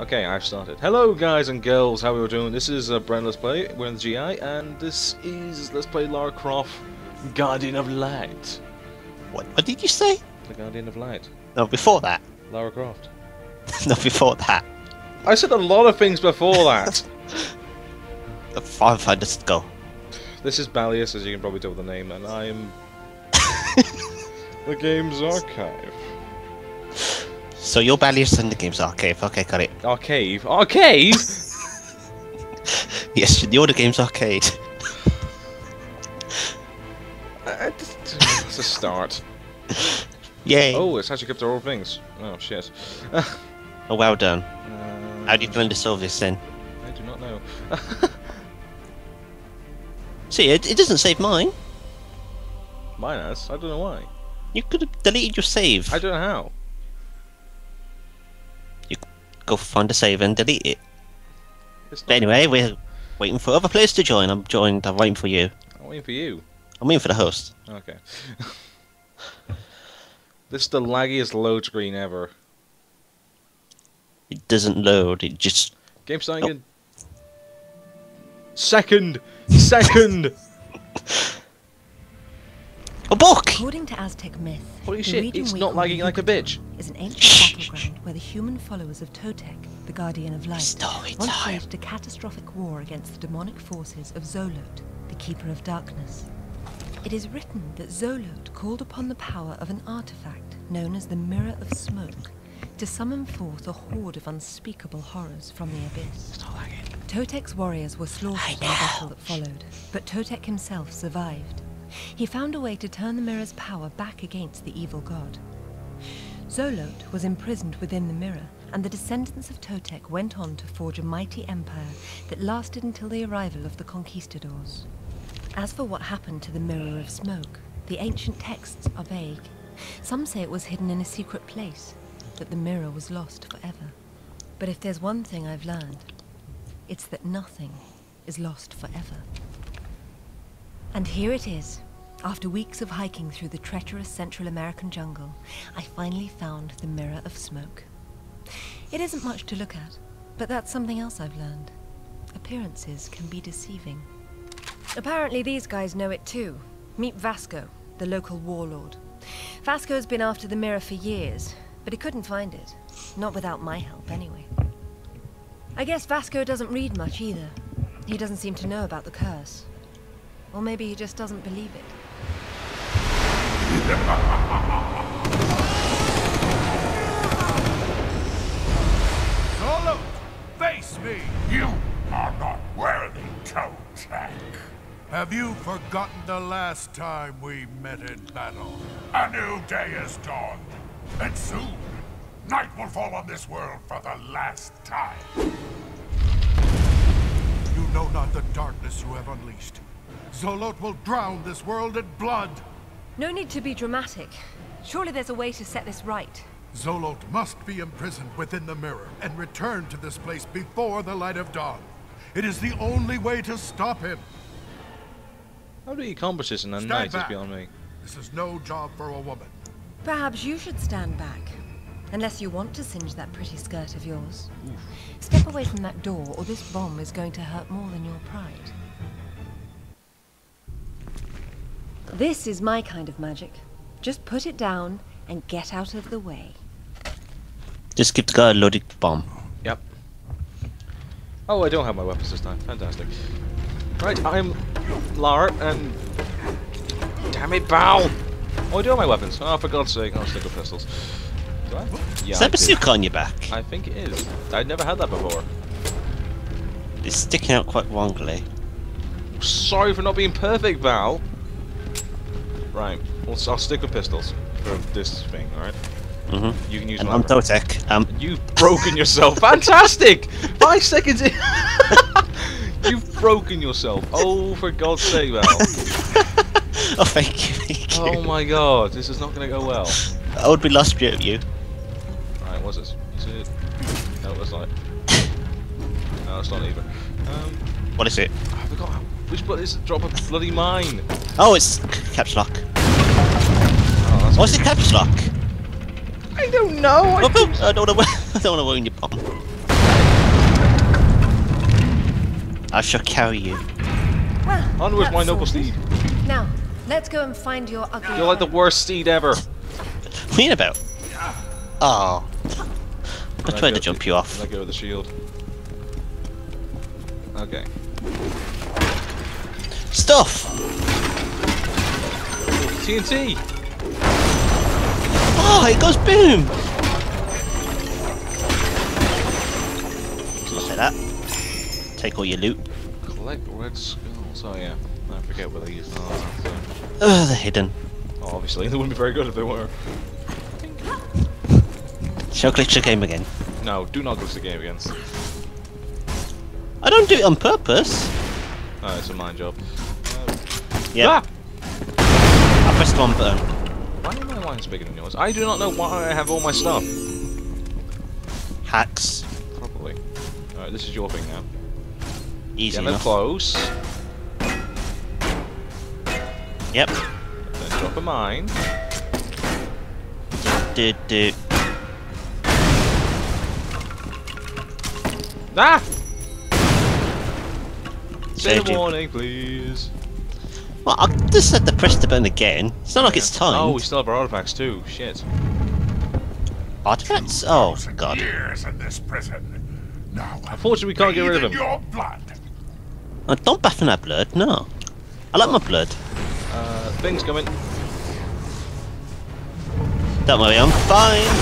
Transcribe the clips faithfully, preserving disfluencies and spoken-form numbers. Okay, I've started. Hello guys and girls, how are you doing? This is uh, Brent Let's Play, we're in the G I, and this is Let's Play Lara Croft, Guardian of Light. What, what did you say? The Guardian of Light. No, before that. Lara Croft. No, before that. I said a lot of things before that. Fine, fine, just go. This is Balious, as you can probably tell the name, and I'm... the Games Archive. So you're Balious in the Games Archive, okay, got it. Archive? Archive? Yes, you're the Games Arcade. That's a start. Yay. Oh, it's actually up to all things. Oh, shit. Oh, well done. Um, How do you plan to solve this, then? I do not know. See, it, it doesn't save mine. Mine has? I don't know why. You could have deleted your save. I don't know how. Go find a save and delete it. But anyway, we're waiting for other players to join. I'm joined. I'm waiting for you. I'm waiting for you. I'm waiting for the host. Okay. This is the laggiest load screen ever. It doesn't load. It just. Game starting. Oh. In... Second. Second. A book! According to Aztec myth, holy shit, it's not lagging like a bitch. Is an ancient battleground where the human followers of Totec, the Guardian of Light, once waged a catastrophic war against the demonic forces of Xolotl, the Keeper of Darkness. It is written that Xolotl called upon the power of an artifact known as the Mirror of Smoke to summon forth a horde of unspeakable horrors from the Abyss. It's not lagging. Totec's warriors were slaughtered in the battle that followed, but Totec himself survived. He found a way to turn the mirror's power back against the evil god. Xolotl was imprisoned within the mirror, and the descendants of Totec went on to forge a mighty empire that lasted until the arrival of the Conquistadors. As for what happened to the Mirror of Smoke, the ancient texts are vague. Some say it was hidden in a secret place, that the mirror was lost forever. But if there's one thing I've learned, it's that nothing is lost forever. And here it is. After weeks of hiking through the treacherous Central American jungle, I finally found the Mirror of Smoke. It isn't much to look at, but that's something else I've learned. Appearances can be deceiving. Apparently these guys know it too. Meet Vasco, the local warlord. Vasco's been after the mirror for years, but he couldn't find it. Not without my help, anyway. I guess Vasco doesn't read much either. He doesn't seem to know about the curse. Or maybe he just doesn't believe it. Xolotl, face me! You are not worthy, Totec. Have you forgotten the last time we met in battle? A new day has dawned, and soon, night will fall on this world for the last time. You know not the darkness you have unleashed. Xolotl will drown this world in blood! No need to be dramatic. Surely there's a way to set this right. Xolotl must be imprisoned within the mirror and returned to this place before the light of dawn. It is the only way to stop him! How do you accomplish this in a night is beyond me? This is no job for a woman. Perhaps you should stand back. Unless you want to singe that pretty skirt of yours. Oof. Step away from that door or this bomb is going to hurt more than your pride. This is my kind of magic. Just put it down and get out of the way. Just give the guy a loaded bomb. Yep. Oh, I don't have my weapons this time. Fantastic. Right, I'm Lara and... Damn it, bow! Oh, I do have my weapons. Oh, for God's sake. I'll stick with pistols. Do I? Yeah, is that bazooka on your back? I think it is. I'd never had that before. It's sticking out quite wrongly. Sorry for not being perfect, Val. Right, well, I'll stick with pistols for this thing, alright? Mm-hmm. You can use and I'm Totec. Um. You've broken yourself. Fantastic! Five seconds in. You've broken yourself. Oh, for God's sake, Val. Oh, thank you, thank you. Oh my God, this is not going to go well. I would be lost without you. Alright, what's this? Is it? No, it's not. No, it's not either. Um, what is it? I forgot how. Which button is to drop a bloody mine? Oh, it's caps lock. Oh, what's the caps lock? I don't know. I, oh, don't... I don't know. I don't want to wound your bomb. I shall carry you. Ah, onwards, my noble steed. Now, let's go and find your ugly. You're like the worst steed ever. What are you about? Oh. I tried to jump you off. I go with the shield. Okay. Stuff! Oh, T N T! Oh, it goes boom! Look at that. Take all your loot. Collect red skulls. Oh, yeah. I forget where they use them. Oh, oh, they're hidden. Oh, obviously. They wouldn't be very good if they were. Shall I glitch the game again? No, do not glitch the game again. I don't do it on purpose. Oh, it's a mind job. Uh, yeah. Ah! I pressed one button. Why are my lines bigger than yours? I do not know why I have all my stuff. Hacks. Probably. Alright, this is your thing now. Easy enough. Get them close. Yep. Then drop a mine. Do, do, do. Ah! Say a warning, please. Well, I just had to press the button again. It's not yeah. like it's timed. Oh, we still have our artifacts too. Shit. Artifacts? Oh, God. Years in this prison. Now unfortunately, we can't get rid of them. Your blood. I don't bath in that blood, no. I like oh. my blood. Uh, things coming. Don't worry, I'm fine.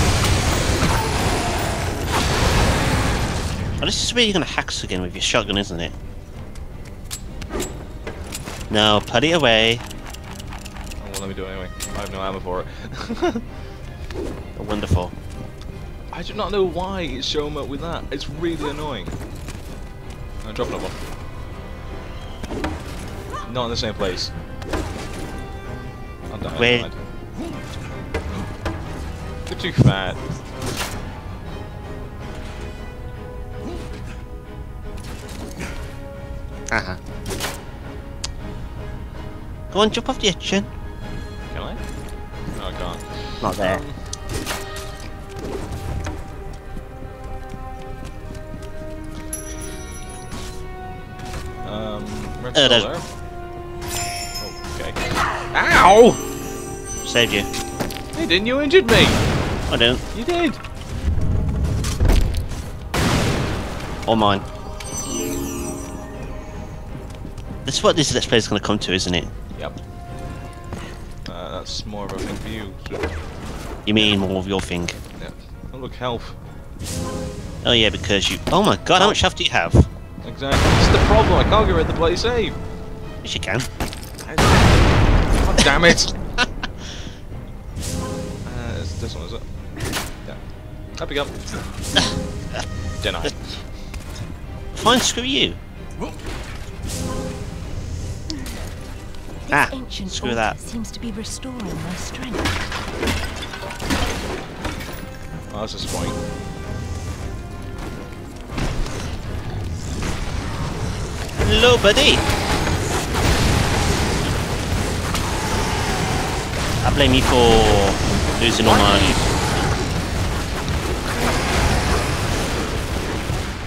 Oh, this is where you're gonna hack us again with your shotgun, isn't it? Now, put it away. Oh, well, let me do it anyway. I have no ammo for it. Oh, wonderful. I do not know why it's showing up with that. It's really annoying. I'm dropping another one. Not in the same place. I'm dying. Wait. You're too fat. Uh-huh. Go on, jump off the edge, Chen. Can I? No, I can't. Not there. Um, um red uh, there. Okay. Ow! Saved you. Hey, didn't you injured me? I didn't. You did. Or mine. That's what this let's play is going to come to, isn't it? Yep. Uh, that's more of a thing for you. So. You mean more of your thing? Yeah. Oh, look, health. Oh, yeah, because you. Oh my god, oh. How much health do you have? Exactly. This is the problem. I can't get rid of the bloody save. Yes, you can. God damn it. uh, it's this one, is it? Yeah. Up you go. Don't I? Fine, screw you. Whoop. Ah, screw that. Seems to be restoring my strength. Oh, that's disappointing. Hello, buddy. I blame you for losing all my.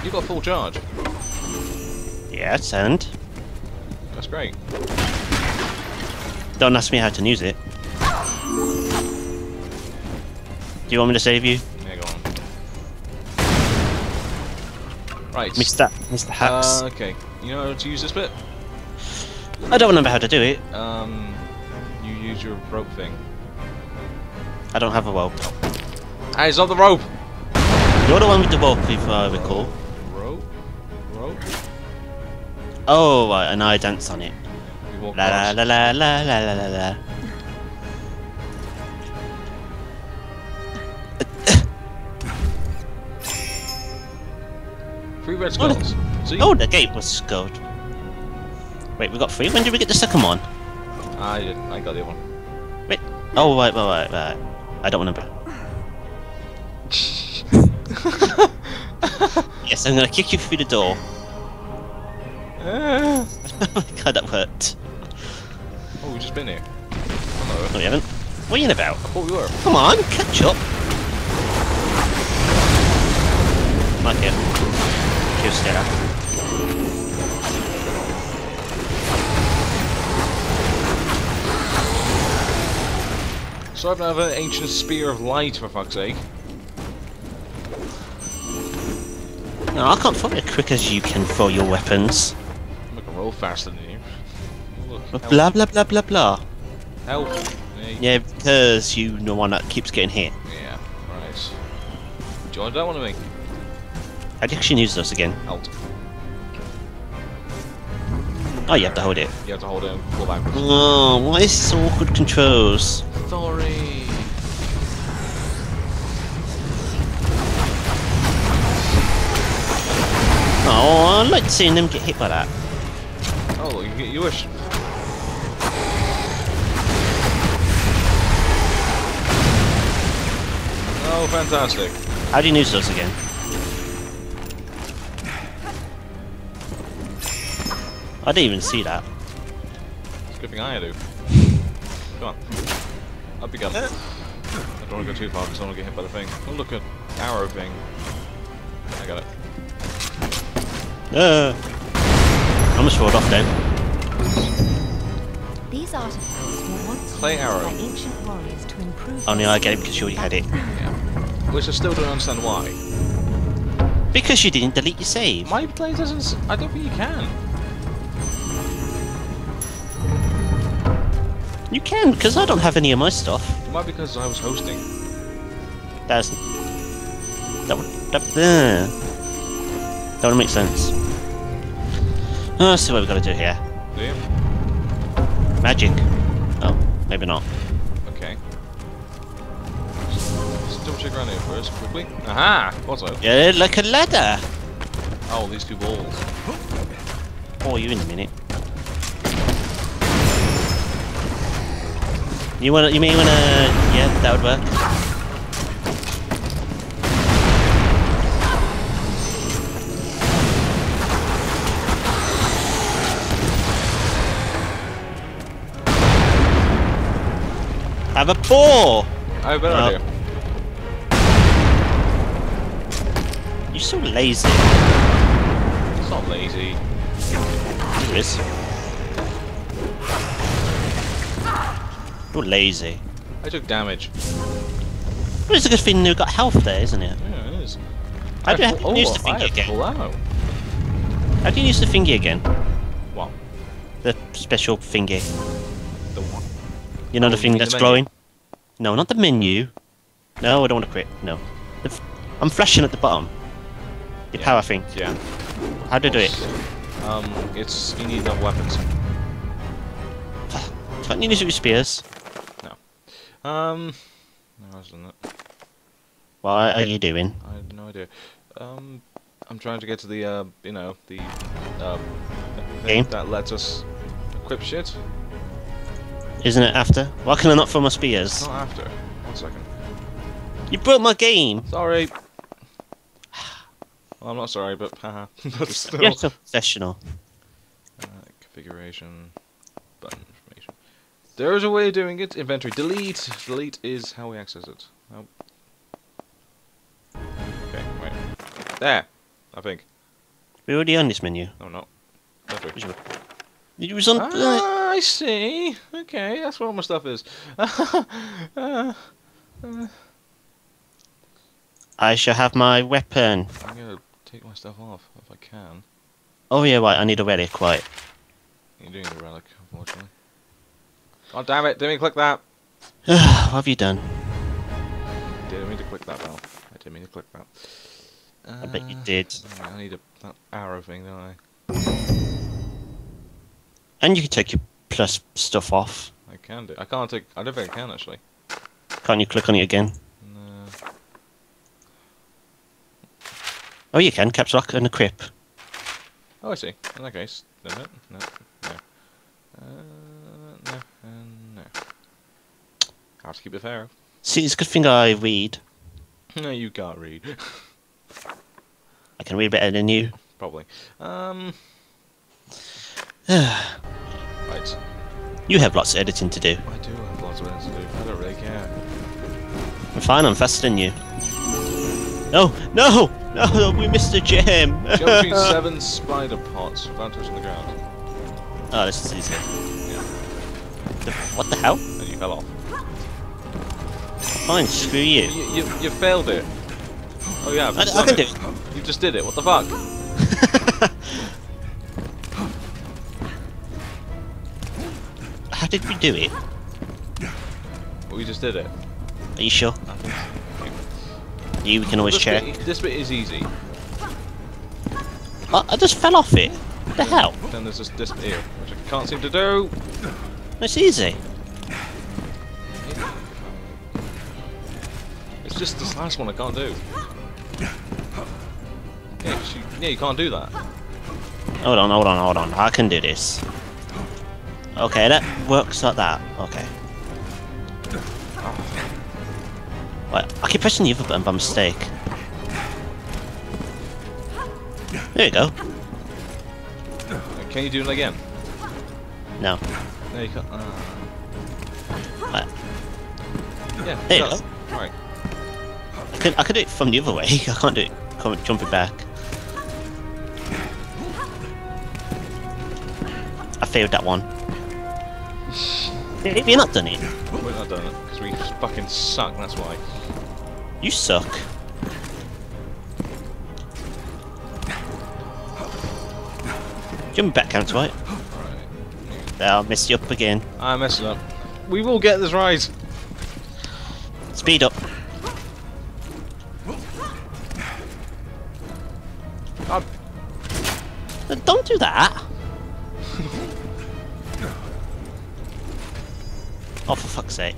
You got full charge. Yes, and that's great. Don't ask me how to use it. Do you want me to save you? Yeah, go on. Right. Mister Mister Hacks. Uh, okay. You know how to use this bit? I don't remember how to do it. Um, you use your rope thing. I don't have a rope. Hey, it's not the rope! You're the one with the rope, if I recall. Uh, rope? Rope? Oh, right, and I dance on it. La la la la la la la la. Three red skulls. Oh, the, oh, the gate was scored. Wait, we got three. When did we get the second one? I did. I got the other one. Wait. Oh, right, right, right, right. I don't want to. Yes, I'm gonna kick you through the door. Oh my god, that worked. Oh, we've just been here. Hello. No, we haven't. What are you in about? I thought we were. Come on, catch up. ma che ci osterà. So I have another ancient spear of light, for fuck's sake. No, I can't throw it as quick as you can throw your weapons. I can roll faster than you. Look, blah blah blah blah blah. Help. Yeah, because you know one that keeps getting hit. Yeah, right. Join that one of me. I'd actually use those again. Alt. Oh, you have to hold it. You have to hold it and pull backwards. Oh, why is this awkward controls? Sorry. Oh, I like seeing them get hit by that. Oh, you get your wish. Oh, fantastic. How do you use those again? I didn't even see that. It's a good thing I do. Come on. I'll be gone. I don't want to go too far because I don't want to get hit by the thing. Oh, look at arrow thing. I got it. Uh, I almost rolled off then. These artifacts were once clay arrow by ancient warriors to improve. Only I get it because you already had it. Yeah. Which I still don't understand why. Because you didn't delete your save. My play doesn't. I don't think you can. You can, because I don't have any of my stuff. Why? Because I was hosting. That's. That one. That. Uh, that would make sense. Oh, let's see what we've got to do here. Yeah. Magic. Oh, maybe not. Okay. Let's double check around here first, quickly. Aha! What's that? Yeah, like a ladder! Oh, these two balls. Oh, you in a minute. You wanna, you may wanna, yeah, that would work. Have a paw! I have a better idea. You're so lazy. It's not lazy. It is. You're lazy. I took damage. Well, it's a good thing you got health there, isn't it? Yeah, it is. How do you, oh, use the thingy again? How do you use the thingy again? What? The special thingy. The what? You know oh, the thing that's the glowing? No, not the menu. No, I don't want to quit. No. The f I'm flashing at the bottom. The yeah. power thing. Yeah. How do I do it? Um, it's... you need no weapons. Can't you use it with spears? No. Um... No, I was doing that. What are you doing? I have no idea. Um... I'm trying to get to the, uh, you know, the... Uh, game? That lets us equip shit. Isn't it after? Why can I not throw my spears? It's not after. One second. You broke my game! Sorry! Well, I'm not sorry, but haha. But still. You're so professional. Uh, configuration. Button information. There is a way of doing it. Inventory. Delete! Delete is how we access it. Oh. Okay, wait. There! I think. We're already on this menu. No, no. Perfect. It was on... Ah, I see. Okay, that's where all my stuff is. uh, uh, uh. I shall have my weapon. I'm gonna take my stuff off if I can. Oh yeah, right. I need a relic. Right. You're doing the relic, unfortunately. God damn it! Didn't mean to click that. What have you done? I didn't mean to click that, pal. I didn't mean to click that. Uh, I bet you did. I need a, that arrow thing, don't I? And you can take your plus stuff off. I can do. I can't take. I don't think I can actually. Can't you click on it again? No. Oh, you can. Caps lock and equip. Oh, I see. In that case, no, no, no, uh, no, and no. I have to keep it fair. See, it's a good thing I read. No, you can't read. I can read better than you. Probably. Um. Right. You have lots of editing to do. I do have lots of editing to do. I don't really care. I'm fine, I'm faster than you. No, no, no, we missed a gem. Counting seven spider pots without touching the ground. Oh, this is easy. Yeah. The, what the hell? And you fell off. Fine, screw you. You, you, you failed it. Oh yeah, I've just I, I can it. do it. You just did it. What the fuck? How did we do it? Well, we just did it. Are you sure? I think so. You we can always this check. Bit, this bit is easy. I, I just fell off it. What the hell? Then there's this, this bit here, which I can't seem to do. It's easy. It's just this last one I can't do. Yeah, you, yeah, you can't do that. Hold on, hold on, hold on. I can do this. Okay, that works like that. Okay. Oh. I keep pressing the other button by mistake. There you go. Can you do it again? No. No, you can't. Uh... Right. Yeah, there you go. Right. I can, I can do it from the other way. I can't do it. Can't jump it back. I failed that one. Have you not done it? We're not done it, because we fucking suck, that's why. You suck. Jump back, counter right. Right. I'll mess you up again. I messed up. We will get this right. Speed up. God. Don't do that. Oh, for fuck's sake.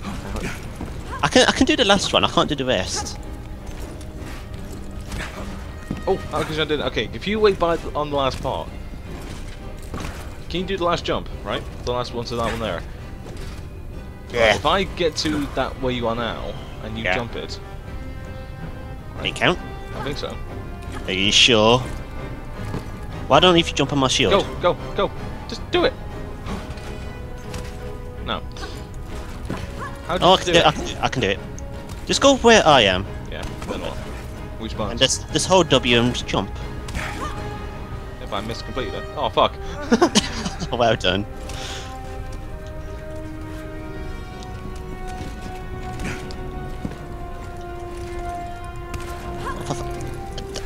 I can I can do the last one, I can't do the rest. Oh, because I did. Okay, if you wait by on the last part, can you do the last jump, right? The last one to that one there. Yeah. Right, if I get to that where you are now, and you yeah. jump it... Right. They count? I think so. Are you sure? Why don't you jump on my shield? Go, go, go! Just do it! No. How oh, I can do, do it? I can do, I can do it. Just go where I am. Yeah, then what? Which part? And this, this whole W and jump. If I missed completely then. Oh, fuck. Well done.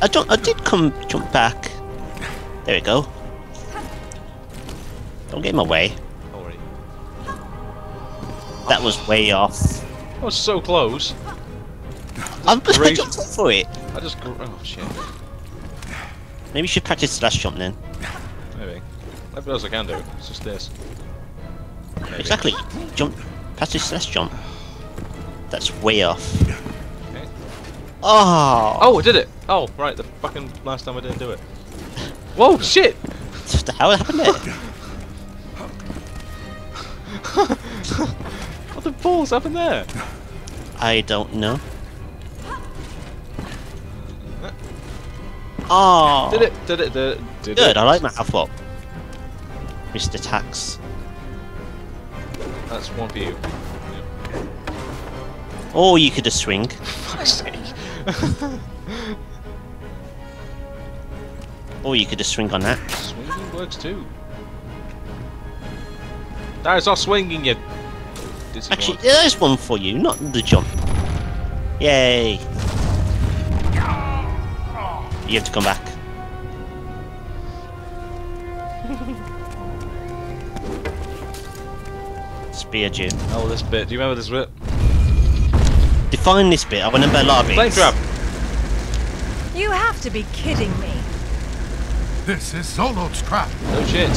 I, I did come jump back. There we go. Don't get in my way. That was way off. I was so close. I jumped up for it. I just. Oh shit. Maybe you should practice the last jump then. Maybe. That else I can do. It's just this. Maybe. Exactly. Jump. Practice the last jump. That's way off. Okay. Oh. Oh, I did it. Oh, right. The fucking last time I didn't do it. Whoa, shit. What the hell happened there? What the balls happened there? I don't know. Oh! Did it, did it, did it, did Good, it. I like my half up. Mister Tax. That's one for you. Yeah. Or you could just swing. For fuck's sake. Or you could just swing on that. Swinging works too. That is not swinging, you. Actually, there's one for you, not the jump. Yay! You have to come back. Speared you. Oh, this bit. Do you remember this bit? Define this bit. I remember a lot of it. Flame trap. You have to be kidding me. This is Xolotl's trap. No shit.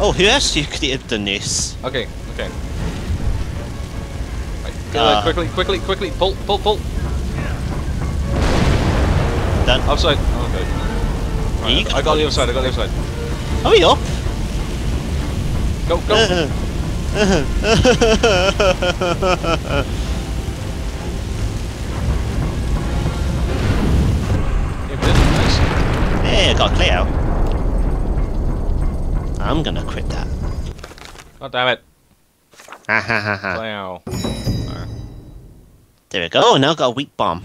Oh, who else could have done this? Okay. Okay. Uh, quickly, quickly, quickly, pull, pull, pull. Done. Upside. Oh, okay. Right, yeah, I, I got the other side, I got the other side. Hurry up! Go, go! Hey, I got a clear out. I'm gonna quit that. God damn it. Ha ha ha ha. Clear out. There we go. Oh, now I've got a weak bomb.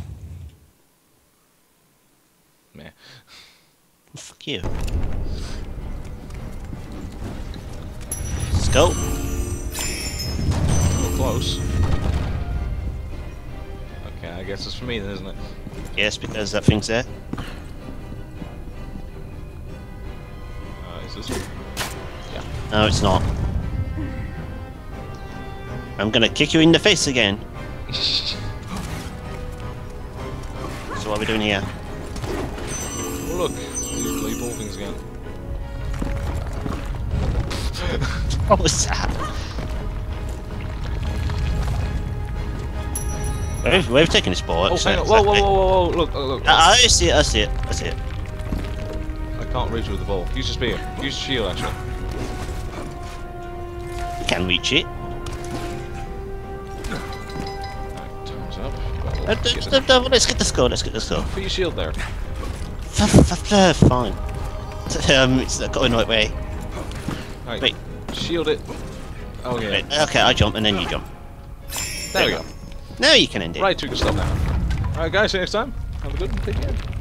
Fuck you. Let's go. Oh, close. Okay, I guess it's for me then, isn't it? Yes, because that thing's there. Uh, is this one? Yeah. No, it's not. I'm gonna kick you in the face again. So what are we doing here? Oh look, you play ball things again. What was that? We've, we've taken this ball. Oh, hang on. Whoa, whoa, whoa, whoa, look, look, look. I, I see it, I see it, I see it. I can't reach with the ball. Use your spear. Use your shield, actually. You can reach it. Let's get the score, let's get the score. Put your shield there. Fine. Um, it's not going the right way. Right. Wait. Shield it. Oh yeah. Wait. Okay, I jump and then you jump. There, there we go. go. Now you can end it. Right, we can stop now. Alright guys, see you next time. Have a good one. Take care.